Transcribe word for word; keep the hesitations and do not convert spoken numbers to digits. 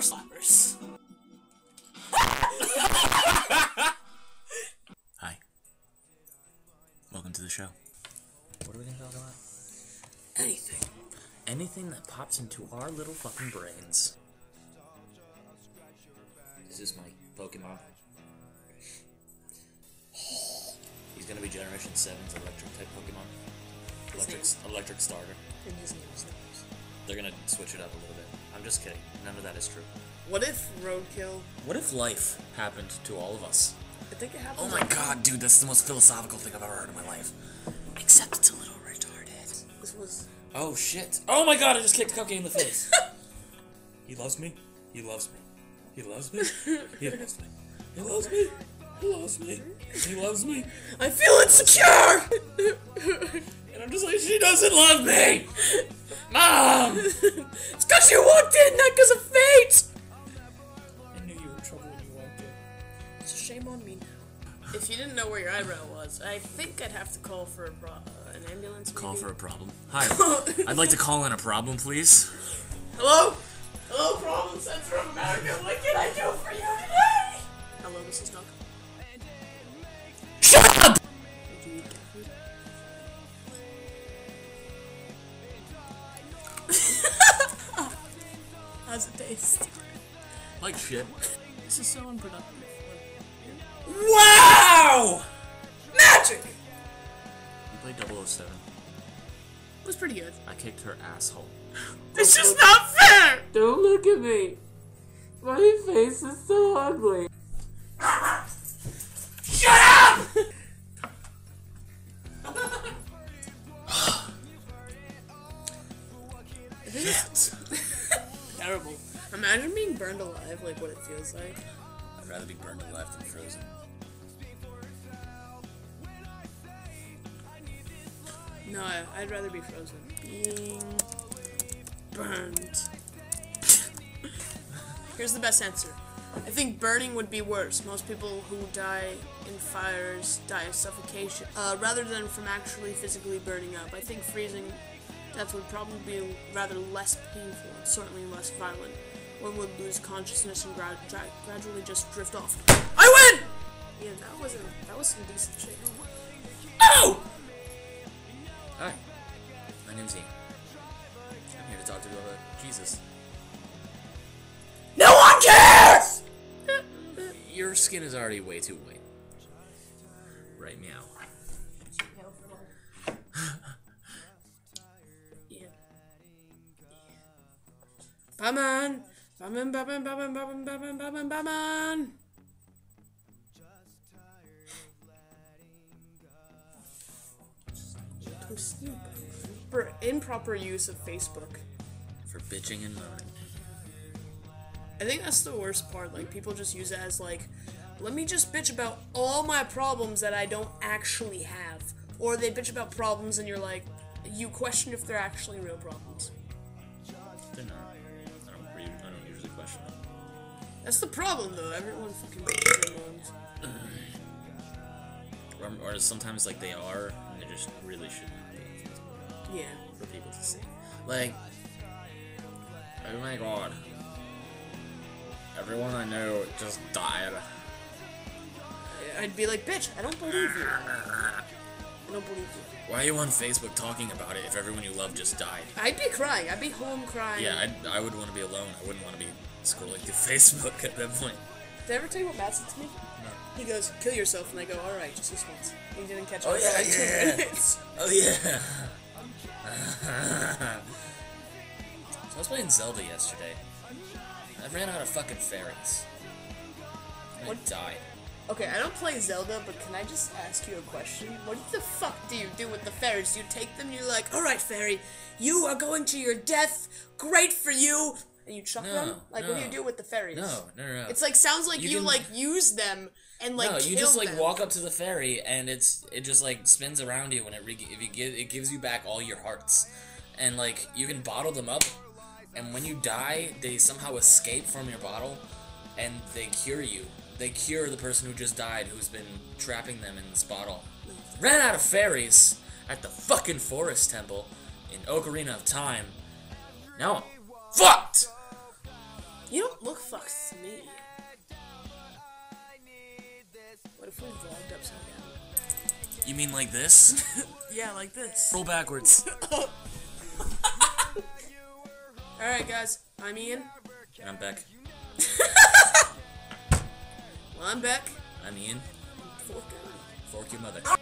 more slappers. Hi. Welcome to the show. What are we gonna talk about? Anything. Anything that pops into our little fucking brains. Is this my Pokemon? He's gonna be Generation seven's electric type Pokemon. Electric, electric starter. And his name is Nipples. They're gonna switch it up a little bit. I'm just kidding. None of that is true. What if Roadkill? What if life happened to all of us? I think it happened. Oh my god, dude, that's the most philosophical thing I've ever heard in my life. Except it's a little retarded. This was. Oh shit. Oh my god, I just kicked Cupcake in the face. He loves me. He loves me. He loves me. He loves me. He loves me. He loves me. He loves me. I feel insecure! And I'm just like, she doesn't love me! Mom! It's cause you walked in, not cause of fate! I knew you were in trouble when you walked in. It's a shame on me now. If you didn't know where your eyebrow was, I think I'd have to call for a pro- uh, an ambulance. Call maybe? For a problem? Hi. I'd like to call in a problem, please. Hello? Hello, Problem Center of America. What can I do for you today? Hello, Missus Duncan. Shut up! How's it taste? Like shit. This is so unproductive. Wow! Magic! You played double oh seven. It was pretty good. I kicked her asshole. It's just not fair! Don't look at me. My face is so ugly. Shut up! Shit. Terrible. Imagine being burned alive, like what it feels like. I'd rather be burned alive than frozen. No, I'd rather be frozen. Being burned. Here's the best answer. I think burning would be worse. Most people who die in fires die of suffocation, uh, rather than from actually physically burning up. I think freezing death would probably be rather less painful and certainly less violent. One would lose consciousness and gra gra gradually just drift off. I win! Yeah, that wasn't. That was some decent shit. Oh! Hi, my name's Ian. I'm here to talk to you about Jesus. No one cares! Your skin is already way too white. Right meow. Yeah. Baman! Baman, baman, baman, baman, baman, baman, baman! For improper use of Facebook. For bitching and moaning. I think that's the worst part. Like, people just use it as, like, let me just bitch about all my problems that I don't actually have. Or they bitch about problems and you're like, you question if they're actually real problems. They're not. I don't, re I don't usually question them. That's the problem, though. Everyone fucking bitches their moans. Or sometimes, like, they are, and they just really shouldn't. Yeah. For people to see. Like, oh my god. Everyone I know just died. I'd be like, bitch, I don't believe you. I don't believe you. Why are you on Facebook talking about it if everyone you love just died? I'd be crying. I'd be home crying. Yeah, I'd, I would want to be alone. I wouldn't want to be scrolling through Facebook at that point. Did I ever tell you what Matt said to me? No. He goes, kill yourself, and I go, alright, just this once. He didn't catch oh, me. Yeah, yeah, yeah. Oh, yeah, yeah. Oh, yeah. So I was playing Zelda yesterday. I ran out of fucking fairies. And what? I died. Okay, I don't play Zelda, but can I just ask you a question? What the fuck do you do with the fairies? You take them, you're like, alright fairy, you are going to your death, great for you! And you chuck no, them? Like, no. What do you do with the fairies? No, no, no. It's like, sounds like you, you can... like, use them and like no, you just like them. Walk up to the fairy and it's it just like spins around you and it re if you give it gives you back all your hearts, and like you can bottle them up, and when you die they somehow escape from your bottle, and they cure you. They cure the person who just died who's been trapping them in this bottle. Ran out of fairies at the fucking forest temple in Ocarina of Time. Now I'm fucked. You don't look fucks to me. What if we vlogged upside down? You mean like this? Yeah, like this. Roll backwards. Oh. Alright guys, I'm Ian. And I'm Beck. Well, I'm Beck. I'm Ian. Fork your mother. Fork your mother.